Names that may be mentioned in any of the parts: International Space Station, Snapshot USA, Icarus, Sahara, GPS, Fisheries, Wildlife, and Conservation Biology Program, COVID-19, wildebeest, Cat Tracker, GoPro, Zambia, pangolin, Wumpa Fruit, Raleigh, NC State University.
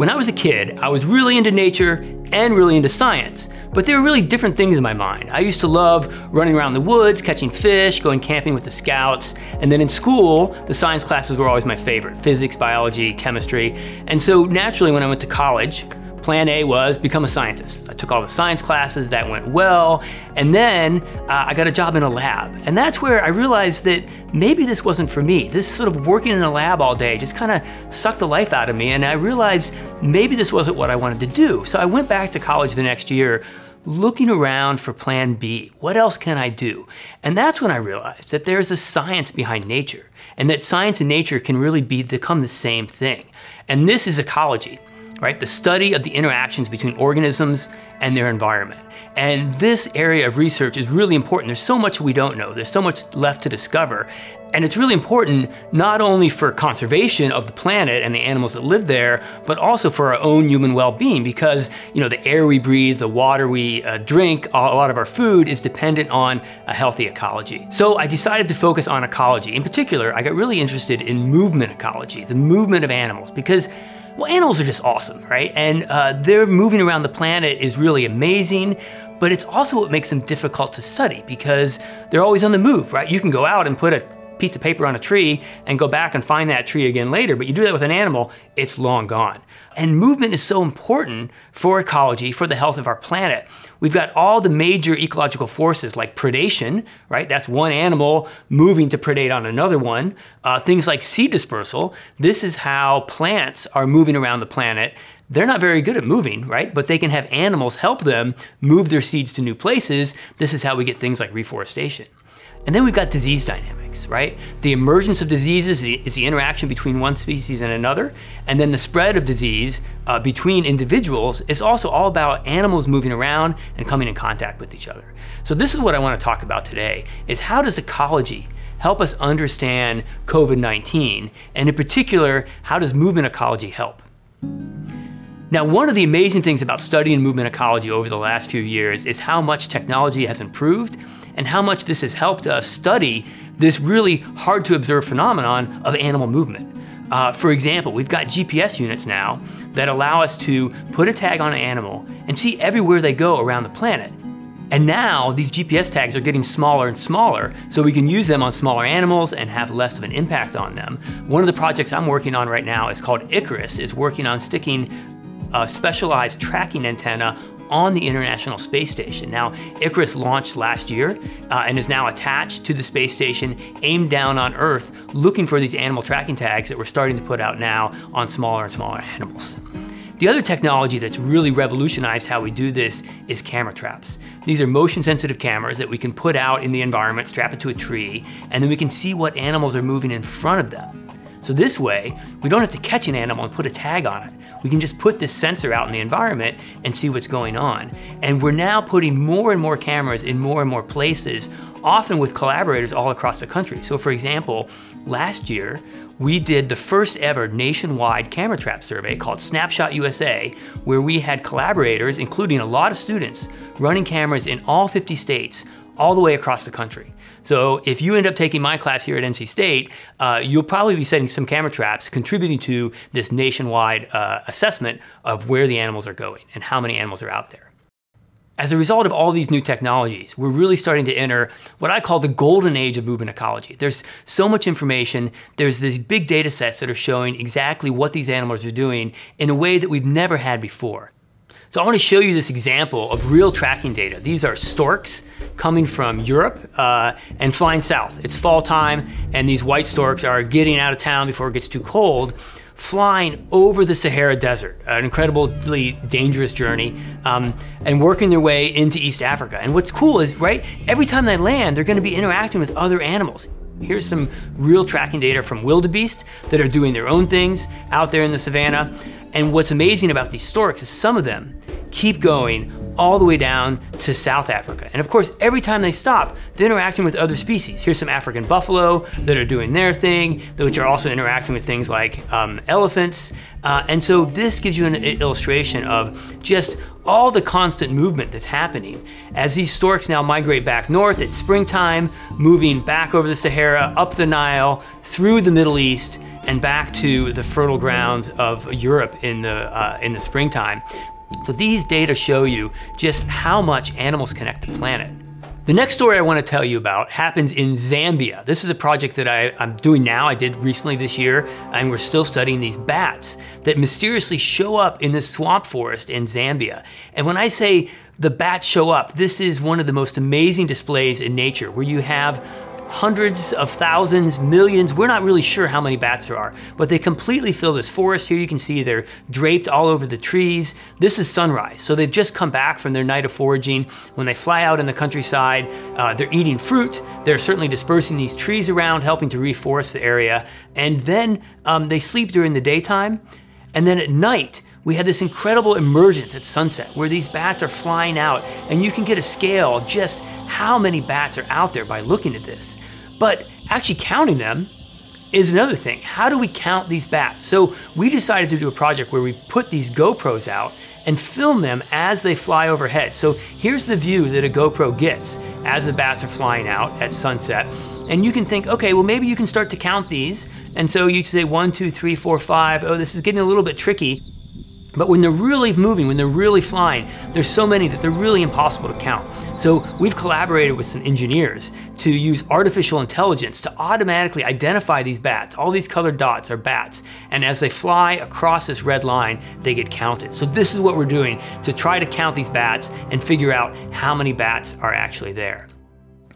When I was a kid, I was really into nature and really into science, but they were really different things in my mind. I used to love running around the woods, catching fish, going camping with the scouts, and then in school, the science classes were always my favorite, physics, biology, chemistry. And so naturally, when I went to college, plan A was become a scientist. I took all the science classes, that went well, and then I got a job in a lab. And that's where I realized that maybe this wasn't for me. This sort of working in a lab all day just kind of sucked the life out of me, and I realized maybe this wasn't what I wanted to do. So I went back to college the next year, looking around for plan B. What else can I do? And that's when I realized that there's a science behind nature, and that science and nature can really become the same thing. And this is ecology. Right? The study of the interactions between organisms and their environment. And this area of research is really important. There's so much we don't know. There's so much left to discover. And it's really important not only for conservation of the planet and the animals that live there, but also for our own human well-being, because you know, the air we breathe, the water we drink, a lot of our food is dependent on a healthy ecology. So I decided to focus on ecology. In particular, I got really interested in movement ecology, the movement of animals, because well, animals are just awesome, right? And their moving around the planet is really amazing, but it's also what makes them difficult to study because they're always on the move, right? You can go out and put a piece of paper on a tree and go back and find that tree again later, but you do that with an animal, it's long gone. And movement is so important for ecology, for the health of our planet. We've got all the major ecological forces like predation, right? That's one animal moving to predate on another one. Things like seed dispersal. This is how plants are moving around the planet. They're not very good at moving, right? But they can have animals help them move their seeds to new places. This is how we get things like reforestation. And then we've got disease dynamics, right? The emergence of diseases is the interaction between one species and another. And then the spread of disease between individuals is also all about animals moving around and coming in contact with each other. So this is what I want to talk about today, is how does ecology help us understand COVID-19? And in particular, how does movement ecology help? Now, one of the amazing things about studying movement ecology over the last few years is how much technology has improved and how much this has helped us study this really hard to observe phenomenon of animal movement. For example, we've got GPS units now that allow us to put a tag on an animal and see everywhere they go around the planet. And now these GPS tags are getting smaller and smaller, so we can use them on smaller animals and have less of an impact on them. One of the projects I'm working on right now is called Icarus, is working on sticking a specialized tracking antenna on the International Space Station. Now, Icarus launched last year and is now attached to the space station, aimed down on Earth, looking for these animal tracking tags that we're starting to put out now on smaller and smaller animals. The other technology that's really revolutionized how we do this is camera traps. These are motion sensitive cameras that we can put out in the environment, strap it to a tree, and then we can see what animals are moving in front of them. So this way, we don't have to catch an animal and put a tag on it. We can just put this sensor out in the environment and see what's going on. And we're now putting more and more cameras in more and more places, often with collaborators all across the country. So for example, last year, we did the first ever nationwide camera trap survey called Snapshot USA, where we had collaborators, including a lot of students, running cameras in all 50 states, all the way across the country. So if you end up taking my class here at NC State, you'll probably be setting some camera traps, contributing to this nationwide assessment of where the animals are going and how many animals are out there. As a result of all these new technologies, we're really starting to enter what I call the golden age of movement ecology. There's so much information. There's these big data sets that are showing exactly what these animals are doing in a way that we've never had before. So I want to show you this example of real tracking data. These are storks coming from Europe and flying south. It's fall time, and these white storks are getting out of town before it gets too cold, flying over the Sahara Desert, an incredibly dangerous journey, and working their way into East Africa. And what's cool is, right, every time they land, they're going to be interacting with other animals. Here's some real tracking data from wildebeest that are doing their own things out there in the savannah. And what's amazing about these storks is some of them keep going all the way down to South Africa. And of course, every time they stop, they're interacting with other species. Here's some African buffalo that are doing their thing, which are also interacting with things like elephants. And so this gives you an illustration of just all the constant movement that's happening. As these storks now migrate back north, it's springtime, moving back over the Sahara, up the Nile, through the Middle East, and back to the fertile grounds of Europe in the springtime. So these data show you just how much animals connect the planet. The next story I want to tell you about happens in Zambia. This is a project that I'm doing now. I did recently this year, and we're still studying these bats that mysteriously show up in this swamp forest in Zambia. And when I say the bats show up, this is one of the most amazing displays in nature, where you have hundreds of thousands, millions, we're not really sure how many bats there are, but they completely fill this forest. Here you can see they're draped all over the trees. This is sunrise, so they've just come back from their night of foraging. When they fly out in the countryside, they're eating fruit, they're certainly dispersing these trees around, helping to reforest the area, and then they sleep during the daytime, and then at night, we had this incredible emergence at sunset where these bats are flying out, and you can get a scale of just how many bats are out there by looking at this. But actually counting them is another thing. How do we count these bats? So we decided to do a project where we put these GoPros out and film them as they fly overhead. So here's the view that a GoPro gets as the bats are flying out at sunset. And you can think, okay, well maybe you can start to count these. And so you say 1, 2, 3, 4, 5. Oh, this is getting a little bit tricky. But when they're really moving, when they're really flying, there's so many that they're really impossible to count. So we've collaborated with some engineers to use artificial intelligence to automatically identify these bats. All these colored dots are bats. And as they fly across this red line, they get counted. So this is what we're doing to try to count these bats and figure out how many bats are actually there.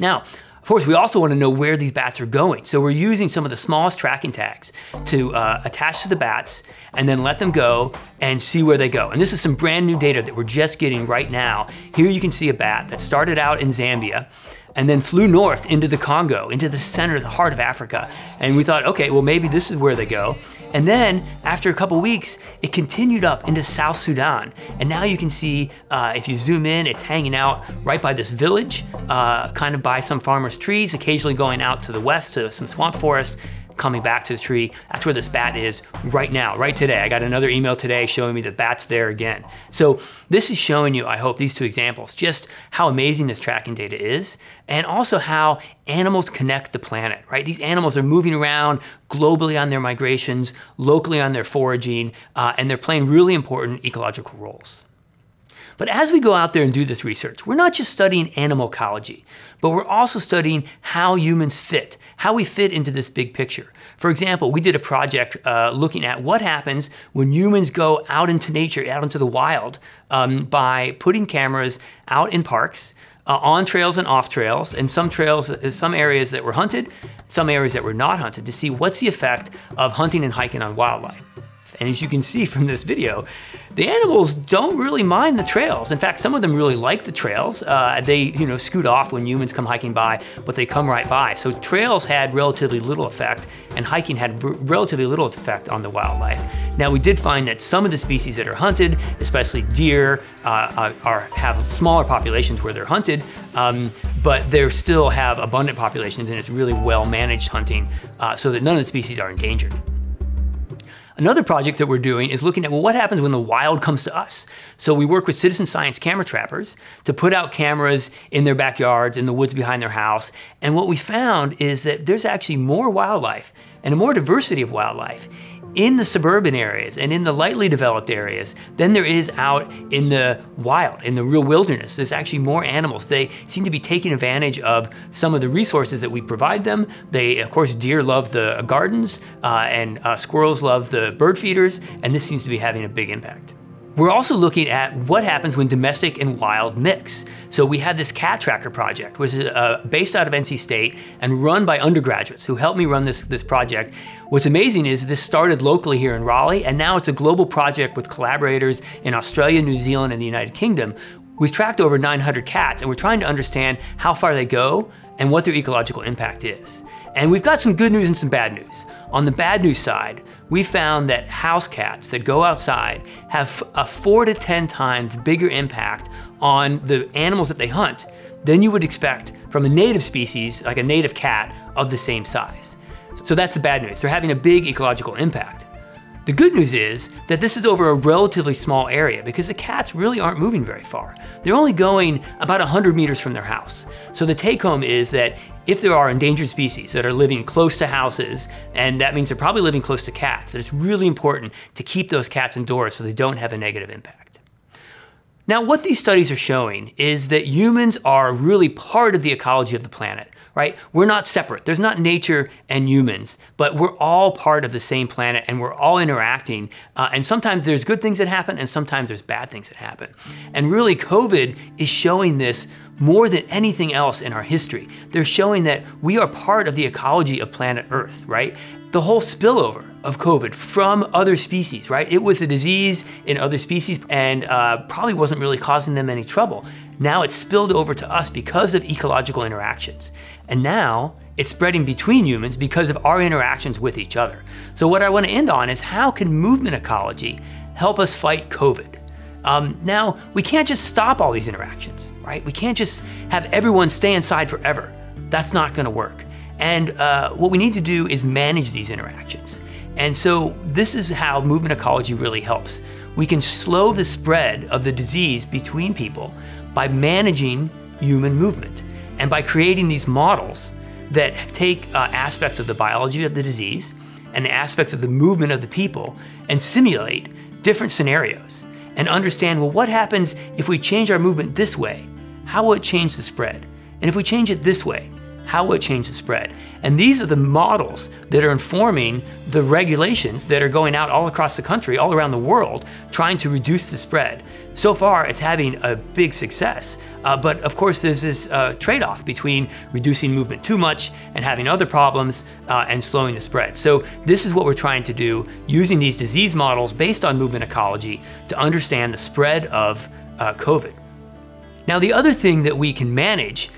Now, of course, we also want to know where these bats are going. So we're using some of the smallest tracking tags to attach to the bats and then let them go and see where they go. And this is some brand new data that we're just getting right now. Here you can see a bat that started out in Zambia and then flew north into the Congo, into the center of the heart of Africa. And we thought, okay, well maybe this is where they go. And then after a couple weeks, it continued up into South Sudan. And now you can see, if you zoom in, it's hanging out right by this village, kind of by some farmer's trees, occasionally going out to the west to some swamp forest, coming back to the tree. That's where this bat is right now, right today. I got another email today showing me the bat's there again. So this is showing you, I hope, these two examples, just how amazing this tracking data is, and also how animals connect the planet, right? These animals are moving around globally on their migrations, locally on their foraging, and they're playing really important ecological roles. But as we go out there and do this research, we're not just studying animal ecology, but we're also studying how humans fit, how we fit into this big picture. For example, we did a project looking at what happens when humans go out into nature, out into the wild, by putting cameras out in parks, on trails and off trails, and some areas that were hunted, some areas that were not hunted, to see what's the effect of hunting and hiking on wildlife. And as you can see from this video, the animals don't really mind the trails. In fact, some of them really like the trails. They scoot off when humans come hiking by, but they come right by. So trails had relatively little effect, and hiking had relatively little effect on the wildlife. Now, we did find that some of the species that are hunted, especially deer, have smaller populations where they're hunted, but they still have abundant populations, and it's really well-managed hunting so that none of the species are endangered. Another project that we're doing is looking at, well, what happens when the wild comes to us? So we work with citizen science camera trappers to put out cameras in their backyards, in the woods behind their house. And what we found is that there's actually more wildlife and a more diversity of wildlife in the suburban areas and in the lightly developed areas than there is out in the wild, in the real wilderness. There's actually more animals. They seem to be taking advantage of some of the resources that we provide them. They, of course, deer love the gardens and squirrels love the bird feeders, and this seems to be having a big impact. We're also looking at what happens when domestic and wild mix. So we had this Cat Tracker project, which is based out of NC State and run by undergraduates who helped me run this project. What's amazing is this started locally here in Raleigh, and now it's a global project with collaborators in Australia, New Zealand, and the United Kingdom. We've tracked over 900 cats, and we're trying to understand how far they go and what their ecological impact is. And we've got some good news and some bad news. On the bad news side, we found that house cats that go outside have a 4 to 10 times bigger impact on the animals that they hunt than you would expect from a native species, like a native cat of the same size. So that's the bad news. They're having a big ecological impact. The good news is that this is over a relatively small area because the cats really aren't moving very far. They're only going about 100 meters from their house. So the take home is that if there are endangered species that are living close to houses, and that means they're probably living close to cats, that it's really important to keep those cats indoors so they don't have a negative impact. Now, what these studies are showing is that humans are really part of the ecology of the planet, right? We're not separate. There's not nature and humans, but we're all part of the same planet and we're all interacting. And sometimes there's good things that happen and sometimes there's bad things that happen. And really, COVID is showing this more than anything else in our history. They're showing that we are part of the ecology of planet Earth, right? The whole spillover of COVID from other species, right? It was a disease in other species and probably wasn't really causing them any trouble. Now it's spilled over to us because of ecological interactions. And now it's spreading between humans because of our interactions with each other. So what I want to end on is, how can movement ecology help us fight COVID? Now, we can't just stop all these interactions, right? We can't just have everyone stay inside forever. That's not going to work. And what we need to do is manage these interactions. And so this is how movement ecology really helps. We can slow the spread of the disease between people by managing human movement and by creating these models that take aspects of the biology of the disease and the aspects of the movement of the people and simulate different scenarios and understand, well, what happens if we change our movement this way? How will it change the spread? And if we change it this way, how will it change the spread? And these are the models that are informing the regulations that are going out all across the country, all around the world, trying to reduce the spread. So far, it's having a big success. But of course, there's this trade-off between reducing movement too much and having other problems and slowing the spread. So this is what we're trying to do, using these disease models based on movement ecology to understand the spread of COVID. Now, the other thing that we can manage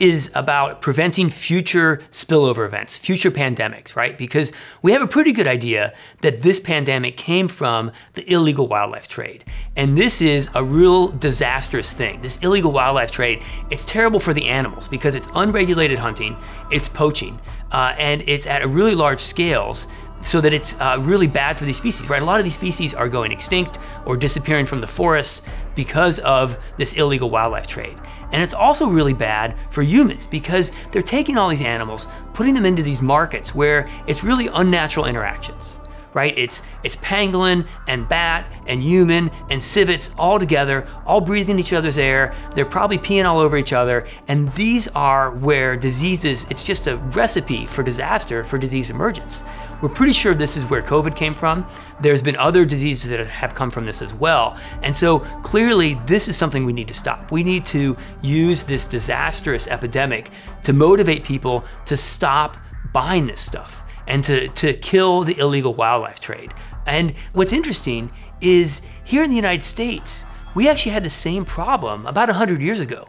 is about preventing future spillover events, future pandemics, right? Because we have a pretty good idea that this pandemic came from the illegal wildlife trade. And this is a real disastrous thing. This illegal wildlife trade, it's terrible for the animals because it's unregulated hunting, it's poaching, and it's at a really large scales, so that it's really bad for these species, right? A lot of these species are going extinct or disappearing from the forests because of this illegal wildlife trade. And it's also really bad for humans because they're taking all these animals, putting them into these markets where it's really unnatural interactions, right? It's pangolin and bat and human and civets all together, all breathing each other's air. They're probably peeing all over each other. And these are where diseases, it's just a recipe for disaster, for disease emergence. We're pretty sure this is where COVID came from. There's been other diseases that have come from this as well. And so clearly this is something we need to stop. We need to use this disastrous epidemic to motivate people to stop buying this stuff and to kill the illegal wildlife trade. And what's interesting is here in the United States, we actually had the same problem about 100 years ago.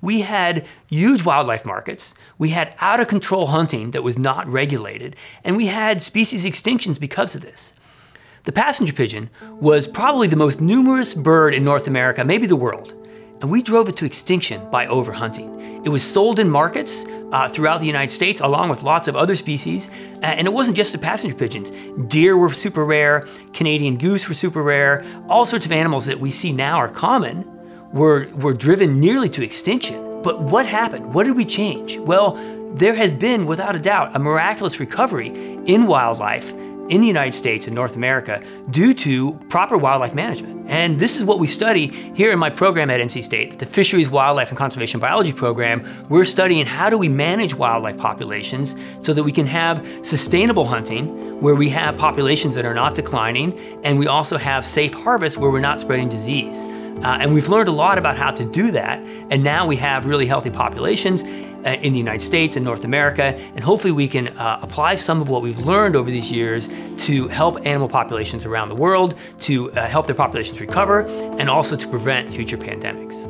We had huge wildlife markets, we had out of control hunting that was not regulated, and we had species extinctions because of this. The passenger pigeon was probably the most numerous bird in North America, maybe the world, and we drove it to extinction by overhunting. It was sold in markets throughout the United States along with lots of other species, and it wasn't just the passenger pigeons. Deer were super rare, Canadian goose were super rare, all sorts of animals that we see now are common, were driven nearly to extinction. But what happened? What did we change? Well, there has been, without a doubt, a miraculous recovery in wildlife in the United States and North America due to proper wildlife management. And this is what we study here in my program at NC State, the Fisheries, Wildlife, and Conservation Biology Program. We're studying how do we manage wildlife populations so that we can have sustainable hunting where we have populations that are not declining, and we also have safe harvests where we're not spreading disease. And we've learned a lot about how to do that. And now we have really healthy populations in the United States and North America. And hopefully we can apply some of what we've learned over these years to help animal populations around the world, to help their populations recover, and also to prevent future pandemics.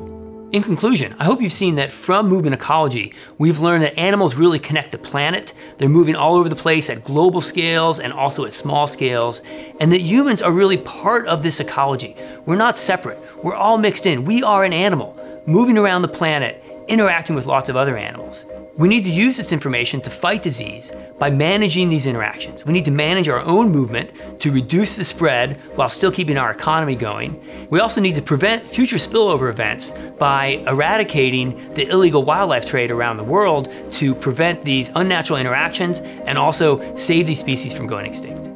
In conclusion, I hope you've seen that from movement ecology, we've learned that animals really connect the planet. They're moving all over the place at global scales and also at small scales, and that humans are really part of this ecology. We're not separate. We're all mixed in. We are an animal moving around the planet, interacting with lots of other animals. We need to use this information to fight disease by managing these interactions. We need to manage our own movement to reduce the spread while still keeping our economy going. We also need to prevent future spillover events by eradicating the illegal wildlife trade around the world to prevent these unnatural interactions and also save these species from going extinct.